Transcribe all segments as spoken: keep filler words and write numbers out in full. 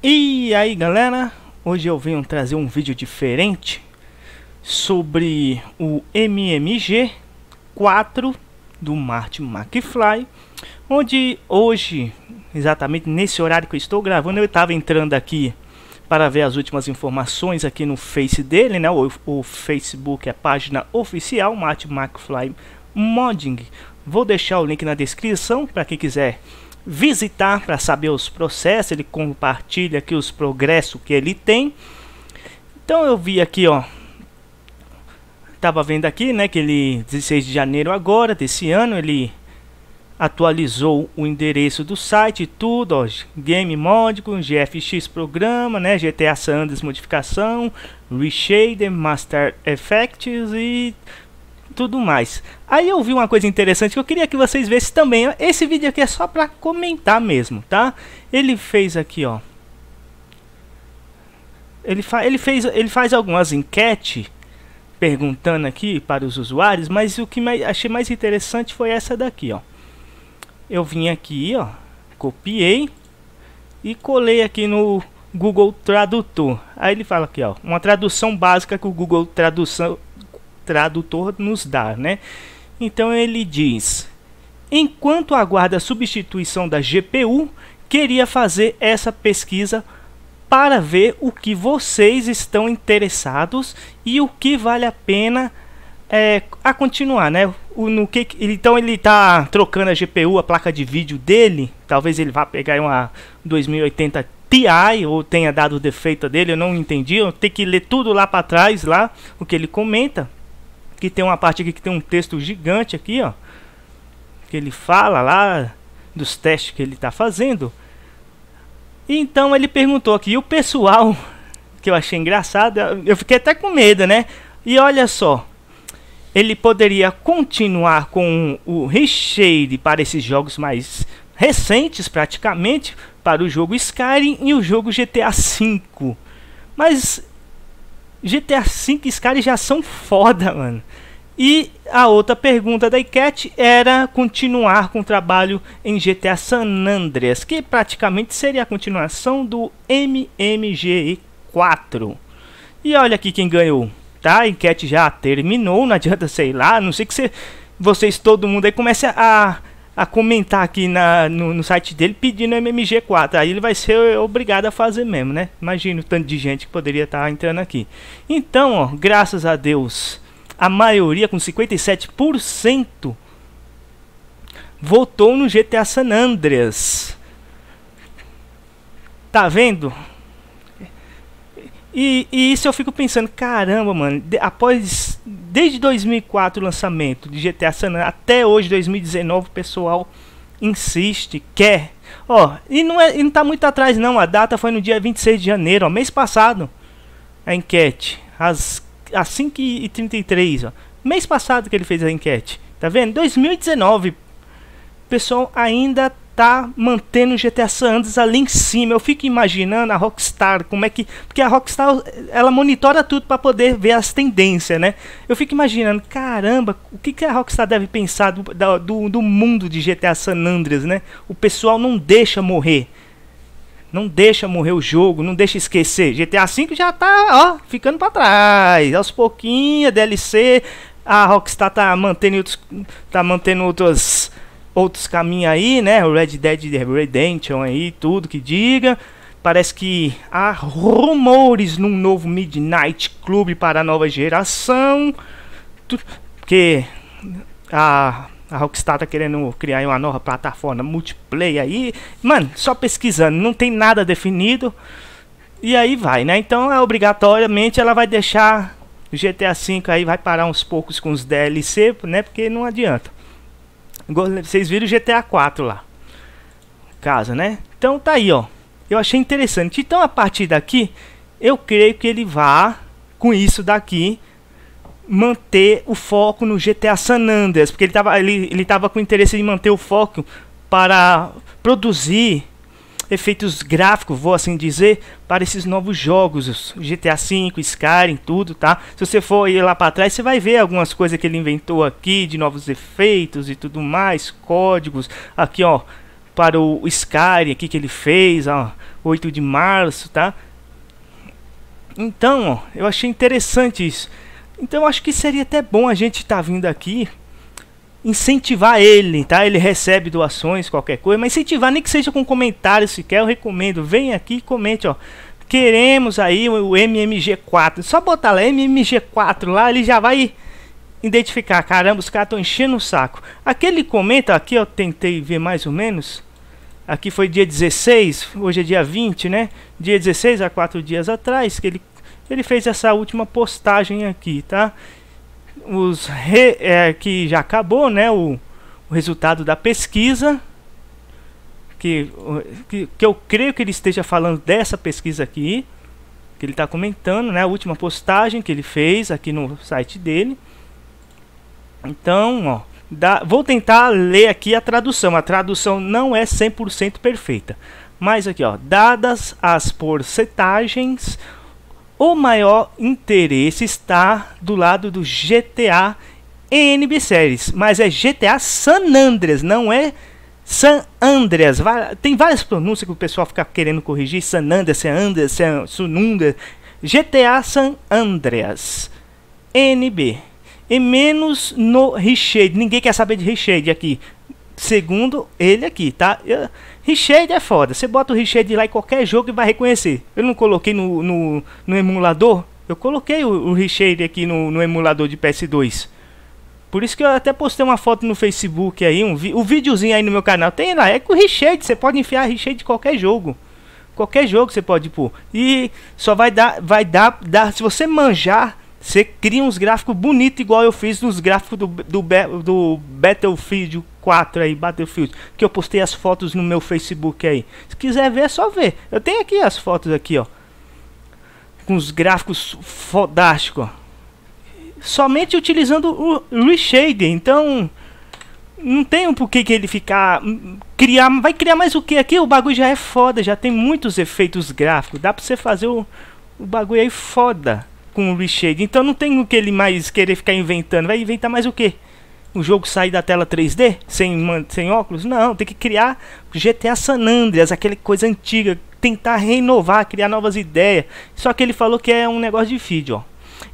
E aí galera, hoje eu venho trazer um vídeo diferente sobre o M M G quatro do Marty McFly, onde hoje, exatamente nesse horário que eu estou gravando, eu estava entrando aqui para ver as últimas informações aqui no Face dele, né? O, o Facebook é a página oficial Marty McFly Modding. Vou deixar o link na descrição para quem quiser visitar para saber os processos. Ele compartilha aqui os progressos que ele tem. Então eu vi aqui, ó, tava vendo aqui, né, que ele dezesseis de janeiro agora desse ano ele atualizou o endereço do site e tudo, ó, game módico, G F X programa, né, G T A San Andreas modificação, ReShade, Master Effects e tudo mais. Aí eu vi uma coisa interessante que eu queria que vocês vissem também. Esse vídeo aqui é só para comentar mesmo, tá? Ele fez aqui, ó. Ele, fa ele, fez, ele faz algumas enquetes perguntando aqui para os usuários, mas o que mais, achei mais interessante foi essa daqui, ó. Eu vim aqui, ó, copiei e colei aqui no Google Tradutor. Aí ele fala aqui, ó, uma tradução básica que o Google Tradução Tradutor nos dá, né? Então ele diz: enquanto aguarda a substituição da G P U, queria fazer essa pesquisa para ver o que vocês estão interessados e o que vale a pena é, a continuar, né? O, no que, então ele tá trocando a G P U, a placa de vídeo dele. Talvez ele vá pegar uma dois mil e oitenta Ti ou tenha dado defeito dele. Eu não entendi. Eu tenho que ler tudo lá para trás, lá o que ele comenta. Que tem uma parte aqui que tem um texto gigante aqui, ó, que ele fala lá dos testes que ele tá fazendo. Então ele perguntou aqui, e o pessoal, que eu achei engraçado, eu fiquei até com medo, né? E olha só, ele poderia continuar com o ReShade para esses jogos mais recentes, praticamente, para o jogo Skyrim e o jogo G T A cinco. Mas G T A cinco e Skyrim já são foda, mano. E a outra pergunta da enquete era continuar com o trabalho em G T A San Andreas, que praticamente seria a continuação do M M G quatro. E olha aqui quem ganhou, tá? A enquete já terminou, não adianta, sei lá, a não sei que você, vocês, todo mundo aí, comece a, a comentar aqui na, no, no site dele pedindo M M G quatro. Aí ele vai ser obrigado a fazer mesmo, né? Imagina o tanto de gente que poderia estar entrando aqui. Então, ó, graças a Deus, a maioria, com cinquenta e sete por cento, votou no G T A San Andreas. Tá vendo? E, e isso eu fico pensando, caramba, mano, de, após, desde dois mil e quatro o lançamento de G T A San Andreas até hoje, dois mil e dezenove, o pessoal insiste, quer. Ó, e não, é, e não tá muito atrás não, a data foi no dia vinte e seis de janeiro, ó, mês passado, a enquete, as às cinco e trinta e três, ó, mês passado que ele fez a enquete, tá vendo? dois mil e dezenove, o pessoal ainda tá mantendo o G T A San Andreas ali em cima. Eu fico imaginando a Rockstar, como é que, porque a Rockstar, ela monitora tudo para poder ver as tendências, né? Eu fico imaginando, caramba, o que que a Rockstar deve pensar do, do, do mundo de G T A San Andreas, né? O pessoal não deixa morrer. Não deixa morrer o jogo, não deixa esquecer. G T A cinco já tá, ó, ficando pra trás. Aos pouquinhos, D L C. A Rockstar tá mantendo outros, tá mantendo outros, outros caminhos aí, né? O Red Dead Redemption aí, tudo que diga. Parece que há rumores num novo Midnight Club para a nova geração. Porque a... A Rockstar tá querendo criar uma nova plataforma multiplayer aí. Mano, só pesquisando, não tem nada definido. E aí vai, né? Então, é, obrigatoriamente, ela vai deixar o G T A cinco aí, vai parar uns poucos com os D L C, né? Porque não adianta. Vocês viram o G T A quatro lá. Caso, né? Então, tá aí, ó. Eu achei interessante. Então, a partir daqui, eu creio que ele vá, com isso daqui, manter o foco no G T A San Andreas, porque ele estava ele, ele tava com interesse em manter o foco para produzir efeitos gráficos, vou assim dizer, para esses novos jogos, G T A cinco, Skyrim, tudo, tá? Se você for ir lá para trás, você vai ver algumas coisas que ele inventou aqui, de novos efeitos e tudo mais, códigos, aqui ó, para o Skyrim aqui que ele fez, ó, oito de março, tá? Então, ó, eu achei interessante isso. Então, acho que seria até bom a gente estar tá vindo aqui incentivar ele, tá? Ele recebe doações, qualquer coisa, mas incentivar, nem que seja com comentário, se quer, eu recomendo. Vem aqui e comente, ó. Queremos aí o M M G quatro. Só botar lá, M M G quatro lá, ele já vai identificar. Caramba, os caras estão enchendo o saco. Aquele comenta aqui, eu tentei ver mais ou menos. Aqui foi dia dezesseis, hoje é dia vinte, né? Dia dezesseis, há quatro dias atrás, que ele, ele fez essa última postagem aqui, tá? Os re, é, que já acabou, né? O, o resultado da pesquisa. Que, que, que eu creio que ele esteja falando dessa pesquisa aqui, que ele está comentando, né, a última postagem que ele fez aqui no site dele. Então, ó, dá, vou tentar ler aqui a tradução. A tradução não é cem por cento perfeita, mas aqui, ó, dadas as porcentagens, o maior interesse está do lado do G T A N B Series, mas é G T A San Andreas, não é San Andreas. Tem várias pronúncias que o pessoal fica querendo corrigir. San Andreas, San Andreas, San Sunundas. G T A San Andreas N B. E menos no ReShade. Ninguém quer saber de ReShade aqui, segundo ele aqui, tá? Eu, ReShade é foda. Você bota o ReShade lá em qualquer jogo e vai reconhecer. Eu não coloquei no, no, no emulador. Eu coloquei o, o ReShade aqui no, no emulador de P S dois. Por isso que eu até postei uma foto no Facebook aí, um, vi um videozinho aí no meu canal. Tem lá, é com o ReShade, você pode enfiar ReShade de qualquer jogo. Qualquer jogo você pode pôr. E só vai dar, vai dar, dar se você manjar, você cria uns gráficos bonitos, igual eu fiz nos gráficos do, do, do Battlefield quatro aí, Battlefield. Que eu postei as fotos no meu Facebook aí. Se quiser ver, é só ver. Eu tenho aqui as fotos aqui, ó. Com os gráficos fodásticos, ó. Somente utilizando o ReShade. Então não tem um porquê que ele ficar criar, vai criar mais o que aqui? O bagulho já é foda, já tem muitos efeitos gráficos, dá pra você fazer o, o bagulho aí foda com o ReShade. Então não tem o que ele mais querer ficar inventando. Vai inventar mais o que? O jogo sair da tela três D? Sem, sem óculos? Não, tem que criar G T A San Andreas, aquela coisa antiga, tentar renovar, criar novas ideias. Só que ele falou que é um negócio de feed, ó.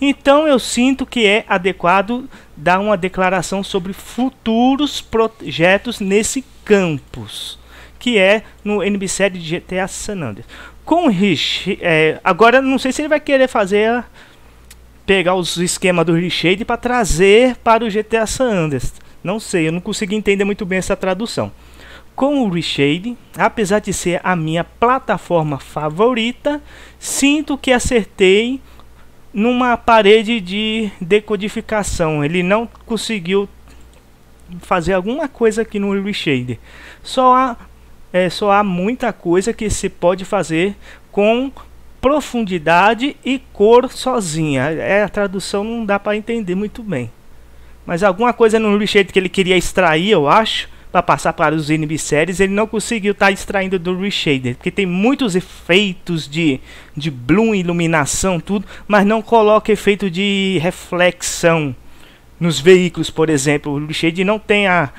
Então eu sinto que é adequado dar uma declaração sobre futuros projetos nesse campus, que é no N B Series de G T A San Andreas. Com o ReShade, é, agora não sei se ele vai querer fazer, pegar os esquemas do ReShade para trazer para o G T A San Andreas. Não sei, eu não consegui entender muito bem essa tradução. Com o ReShade, apesar de ser a minha plataforma favorita, sinto que acertei numa parede de decodificação. Ele não conseguiu fazer alguma coisa aqui no ReShade. Só há, é, só há muita coisa que se pode fazer com profundidade e cor sozinha. É, a tradução não dá para entender muito bem. Mas alguma coisa no ReShade que ele queria extrair, eu acho, para passar para os N B Series, ele não conseguiu estar tá extraindo do ReShade, porque tem muitos efeitos de, de bloom, iluminação, tudo, mas não coloca efeito de reflexão nos veículos, por exemplo. O ReShade não tem a,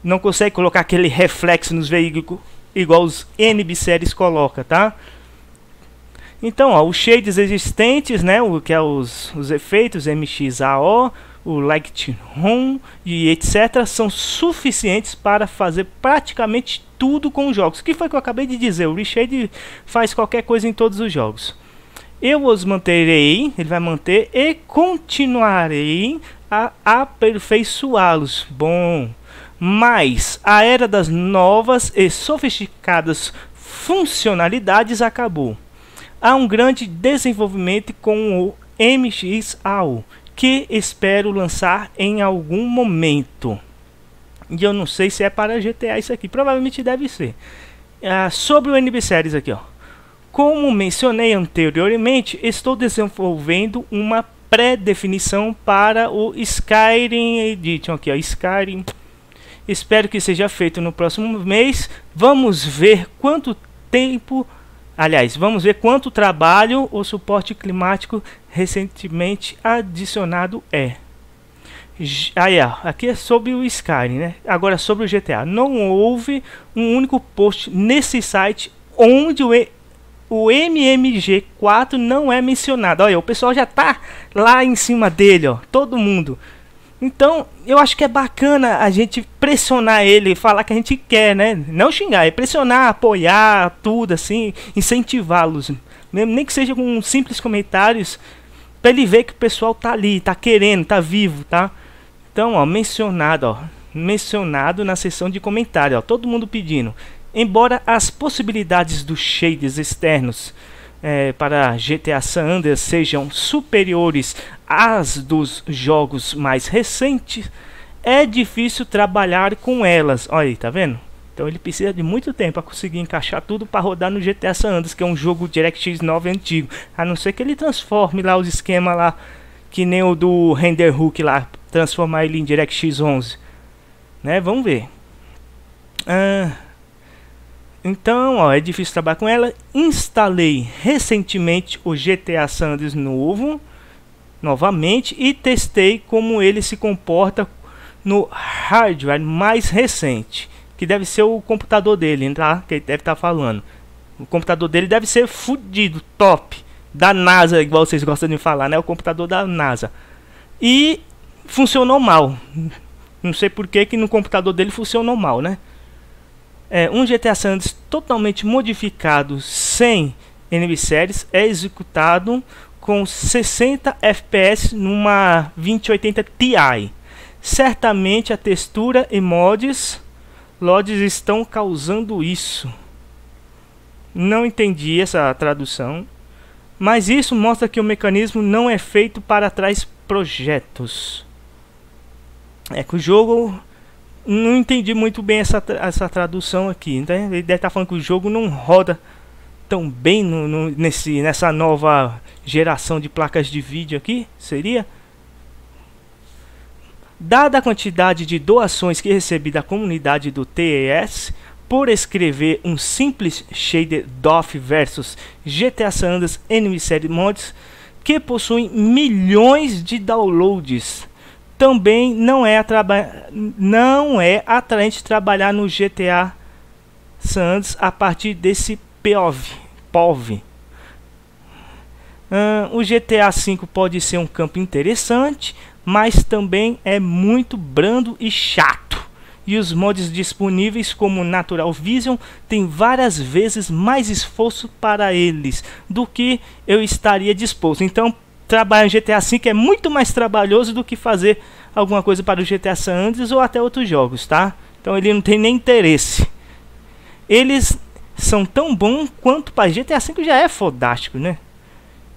não consegue colocar aquele reflexo nos veículos igual os N B Series coloca, tá? Então, ó, os shades existentes, né, o que é os, os efeitos M X A O, o Lightroom e etcétera são suficientes para fazer praticamente tudo com os jogos. Que foi que eu acabei de dizer, o ReShade faz qualquer coisa em todos os jogos. Eu os manterei, ele vai manter, e continuarei a aperfeiçoá-los. Bom, mas a era das novas e sofisticadas funcionalidades acabou. Há um grande desenvolvimento com o M X A O, que espero lançar em algum momento. E eu não sei se é para G T A isso aqui. Provavelmente deve ser. Ah, sobre o N B Series aqui, ó. Como mencionei anteriormente, estou desenvolvendo uma pré-definição para o Skyrim Edition aqui, ó. Skyrim. Espero que seja feito no próximo mês. Vamos ver quanto tempo... Aliás, vamos ver quanto trabalho o suporte climático recentemente adicionado é. Aí, ó, aqui é sobre o Skyrim, né? Agora sobre o G T A. Não houve um único post nesse site onde o o M M G quatro não é mencionado. Olha, o pessoal já tá lá em cima dele, ó, todo mundo. Então, eu acho que é bacana a gente pressionar ele, falar que a gente quer, né? Não xingar, é pressionar, apoiar, tudo assim, incentivá-los. Nem que seja com simples comentários, pra ele ver que o pessoal tá ali, tá querendo, tá vivo, tá? Então, ó, mencionado, ó. Mencionado na seção de comentário, ó, todo mundo pedindo. Embora as possibilidades dos shaders externos é, para G T A San Andreas sejam superiores às dos jogos mais recentes, é difícil trabalhar com elas. Olha aí, tá vendo? Então ele precisa de muito tempo para conseguir encaixar tudo para rodar no G T A San Andreas, que é um jogo DirectX nove antigo. A não ser que ele transforme lá os esquemas lá, que nem o do Render Hook lá, transformar ele em DirectX onze. Né? Vamos ver. Ah, então, ó, é difícil trabalhar com ela. Instalei recentemente o G T A San Andreas novo, novamente, e testei como ele se comporta no hardware mais recente, que deve ser o computador dele, tá? Que ele deve estar falando. O computador dele deve ser fudido, top, da NASA, igual vocês gostam de falar, né? O computador da NASA. E funcionou mal. Não sei por que que no computador dele funcionou mal, né? É, um G T A San Andreas totalmente modificado sem N B Series é executado com sessenta F P S numa vinte e oitenta Ti. Certamente a textura e mods, L O Ds estão causando isso. Não entendi essa tradução. Mas isso mostra que o mecanismo não é feito para trás projetos. É que o jogo... Não entendi muito bem essa, tra essa tradução aqui. Então, ele deve estar falando que o jogo não roda tão bem no, no, nesse, nessa nova geração de placas de vídeo aqui. Seria? Dada a quantidade de doações que recebi da comunidade do T E S... por escrever um simples shader D O F versus G T A San Andreas N B Series Mods... que possuem milhões de downloads... Também não é, não é atraente trabalhar no G T A San Andreas a partir desse P O V. P O V. Hum, o G T A cinco pode ser um campo interessante, mas também é muito brando e chato. E os mods disponíveis como Natural Vision tem várias vezes mais esforço para eles do que eu estaria disposto. Então, trabalhar em G T A cinco é muito mais trabalhoso do que fazer alguma coisa para o G T A San Andreas ou até outros jogos, tá? Então ele não tem nem interesse. Eles são tão bons quanto para G T A cinco já é fodástico, né?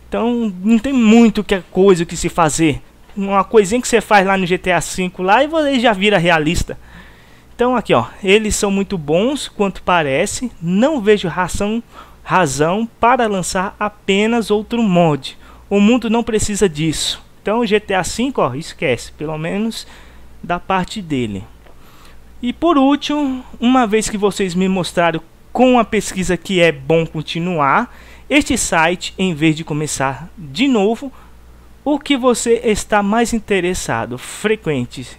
Então não tem muito que coisa que se fazer. Uma coisinha que você faz lá no G T A cinco lá e você já vira realista. Então aqui, ó, eles são muito bons quanto parece. Não vejo razão, razão para lançar apenas outro mod. O mundo não precisa disso. Então o G T A cinco, ó, esquece, pelo menos da parte dele. E por último, uma vez que vocês me mostraram com a pesquisa que é bom continuar, este site, em vez de começar de novo, o que você está mais interessado? Frequentes,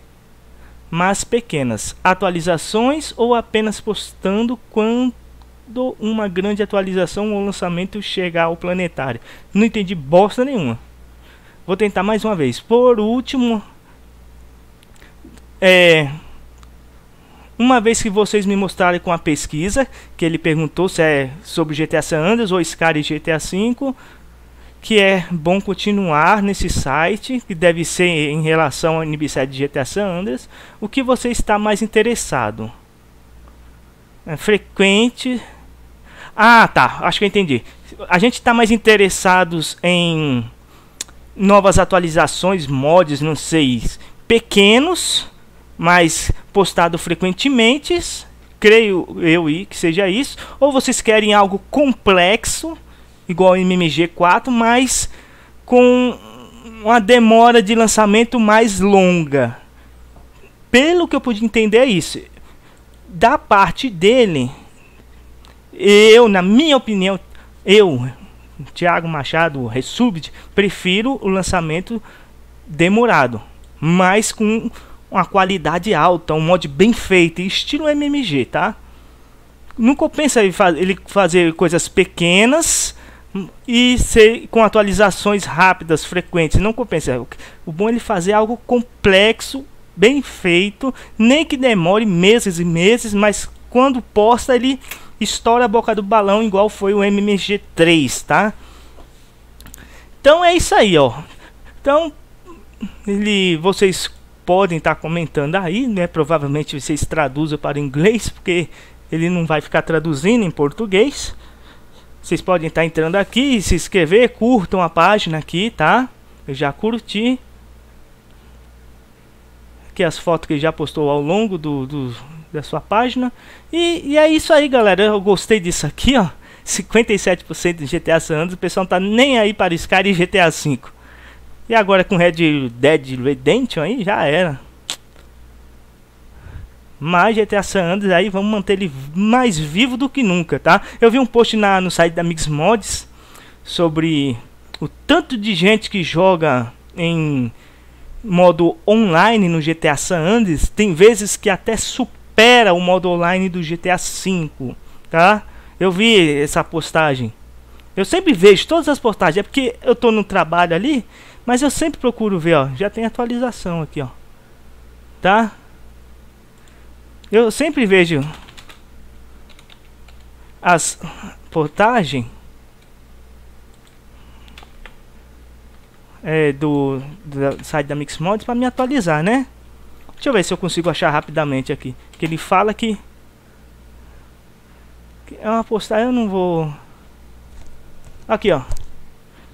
mas pequenas atualizações ou apenas postando quanto uma grande atualização ou lançamento chegar ao planetário. Não entendi bosta nenhuma. Vou tentar mais uma vez. Por último, é, uma vez que vocês me mostrarem com a pesquisa, que ele perguntou se é sobre G T A San Andreas ou Skyrim e G T A cinco, que é bom continuar nesse site, que deve ser em relação ao N B sete de G T A San Andreas, o que você está mais interessado? É frequente... Ah, tá, acho que eu entendi. A gente está mais interessados em novas atualizações, mods, não sei, pequenos, mas postado frequentemente, creio eu e que seja isso. Ou vocês querem algo complexo, igual ao M M G quatro, mas com uma demora de lançamento mais longa. Pelo que eu pude entender é isso. Da parte dele... Eu, na minha opinião, eu, Thiago Machado, Resubd, prefiro o lançamento demorado, mas com uma qualidade alta, um mod bem feito, estilo M M G, tá? não compensa ele fazer coisas pequenas e ser com atualizações rápidas, frequentes. Não compensa. O bom é ele fazer algo complexo, bem feito, nem que demore meses e meses, mas quando posta ele estoura a boca do balão, igual foi o M M G três, tá? Então é isso aí, ó. Então ele, vocês podem estar tá comentando aí, né? Provavelmente vocês traduzam para o inglês, porque ele não vai ficar traduzindo em português. Vocês podem estar tá entrando aqui, se inscrever, curtam a página aqui, tá? Eu já curti. Aqui as fotos que ele já postou ao longo do, do, da sua página. E, e é isso aí, galera. Eu gostei disso aqui, ó. cinquenta e sete por cento de G T A San Andreas. O pessoal não tá nem aí para Skyrim e G T A cinco. E agora com Red Dead Redemption aí, já era. Mas G T A San Andreas aí, vamos manter ele mais vivo do que nunca, tá? Eu vi um post na, no site da Mix Mods sobre o tanto de gente que joga em modo online no G T A San Andreas. Tem vezes que até supera o modo online do G T A cinco, tá? Eu vi essa postagem. Eu sempre vejo todas as postagens, é porque eu tô no trabalho ali, mas eu sempre procuro ver, ó. Já tem atualização aqui, ó. Tá? Eu sempre vejo as postagens é, do, do site da Mix Mods para me atualizar, né? Deixa eu ver se eu consigo achar rapidamente aqui. Que ele fala que é uma postagem, eu não vou. Aqui, ó.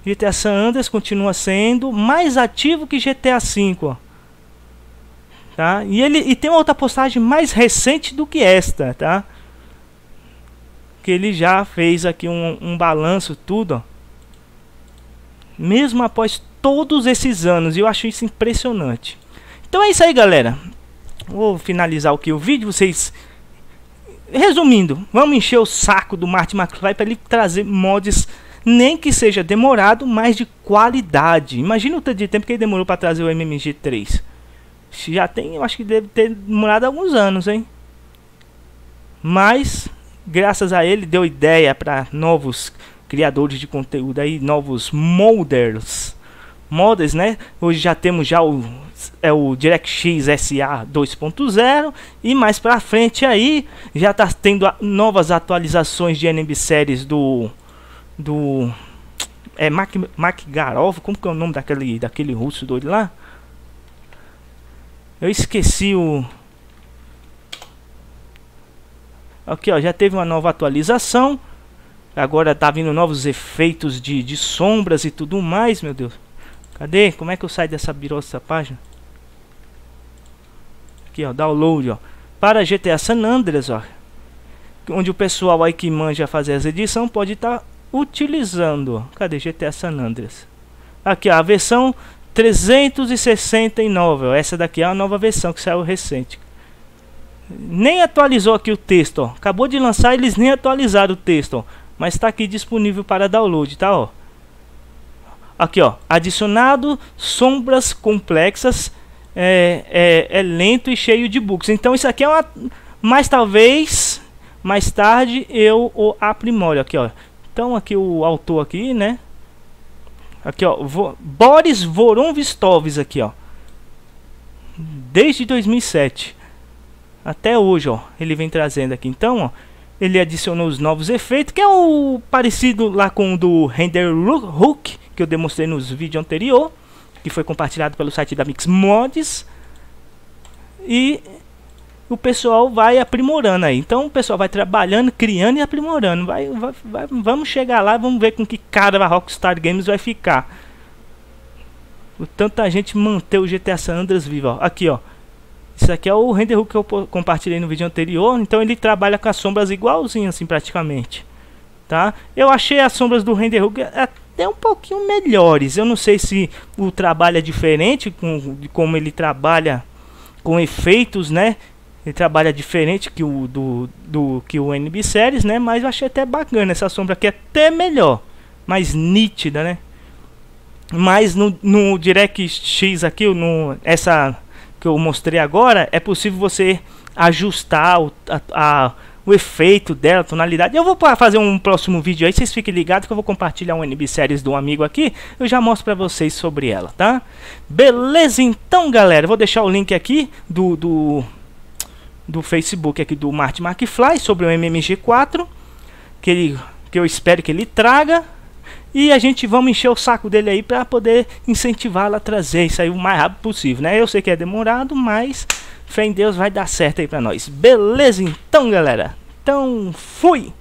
G T A San Andreas continua sendo mais ativo que G T A cinco, ó. Tá? E ele e tem uma outra postagem mais recente do que esta, tá? Que ele já fez aqui um, um balanço tudo, ó. Mesmo após todos esses anos, eu acho isso impressionante. Então é isso aí, galera. Vou finalizar aqui o vídeo, vocês resumindo, vamos encher o saco do Marty McFly para ele trazer mods, nem que seja demorado, mas de qualidade. Imagina o tanto de tempo que ele demorou para trazer o M M G três. Já tem, eu acho que deve ter demorado alguns anos, hein? Mas, graças a ele, deu ideia para novos criadores de conteúdo aí, novos modders. Modders, né? Hoje já temos já o, é o DirectX S A dois ponto zero. E mais pra frente aí, já tá tendo a, novas atualizações de N B Series do... do é Mac, Mac Garov, como que é o nome daquele daquele russo doido lá? Eu esqueci o aqui, ó, já teve uma nova atualização. Agora tá vindo novos efeitos de, de sombras e tudo mais, meu Deus. Cadê? Como é que eu saio dessa birossa página? Aqui, ó, download, ó. Para G T A San Andreas, ó. Onde o pessoal aí que manja fazer as edições pode estar tá utilizando. Cadê G T A San Andreas? Aqui, ó, a versão trezentos e sessenta e nove, ó. Essa daqui é a nova versão que saiu recente. Nem atualizou aqui o texto, ó. Acabou de lançar, eles nem atualizaram o texto, ó. Mas tá aqui disponível para download, tá, ó. Aqui, ó, adicionado sombras complexas, é, é, é lento e cheio de bugs. Então isso aqui é uma... Mas talvez mais tarde eu o aprimore. Aqui, ó. Então aqui o autor aqui, né? Aqui, ó, Vo Boris Voronovistovis aqui, ó. Desde dois mil e sete até hoje, ó, ele vem trazendo aqui. Então, ó, ele adicionou os novos efeitos, que é o parecido lá com o do Render Hook, que eu demonstrei nos vídeos anterior, que foi compartilhado pelo site da Mix Mods. E o pessoal vai aprimorando aí. Então o pessoal vai trabalhando, criando e aprimorando. Vai, vai, vai, vamos chegar lá, vamos ver com que cara a Rockstar Games vai ficar. O tanto a gente manter o G T A San Andreas vivo, ó. Aqui, ó. Isso aqui é o Render Hook que eu compartilhei no vídeo anterior. Então ele trabalha com as sombras igualzinho assim praticamente, tá? Eu achei as sombras do Render Hook até um pouquinho melhores. Eu não sei se o trabalho é diferente com, de como ele trabalha com efeitos, né? Ele trabalha diferente que o do, do que o N B Series, né? Mas eu achei até bacana essa sombra aqui, até melhor, mais nítida, né? Mas no, no DirectX aqui, no essa que eu mostrei agora, é possível você ajustar o, a, a, o efeito dela, a tonalidade. Eu vou fazer um próximo vídeo aí, vocês fiquem ligados que eu vou compartilhar um N B Series de um amigo aqui. Eu já mostro pra vocês sobre ela, tá? Beleza, então, galera. Vou deixar o link aqui do, do, do Facebook aqui do Marty McFly sobre o M M G quatro. Que, ele, que eu espero que ele traga. E a gente vamos encher o saco dele aí para poder incentivá-lo a trazer isso aí o mais rápido possível, né? Eu sei que é demorado, mas fé em Deus vai dar certo aí para nós. Beleza então, galera? Então, fui!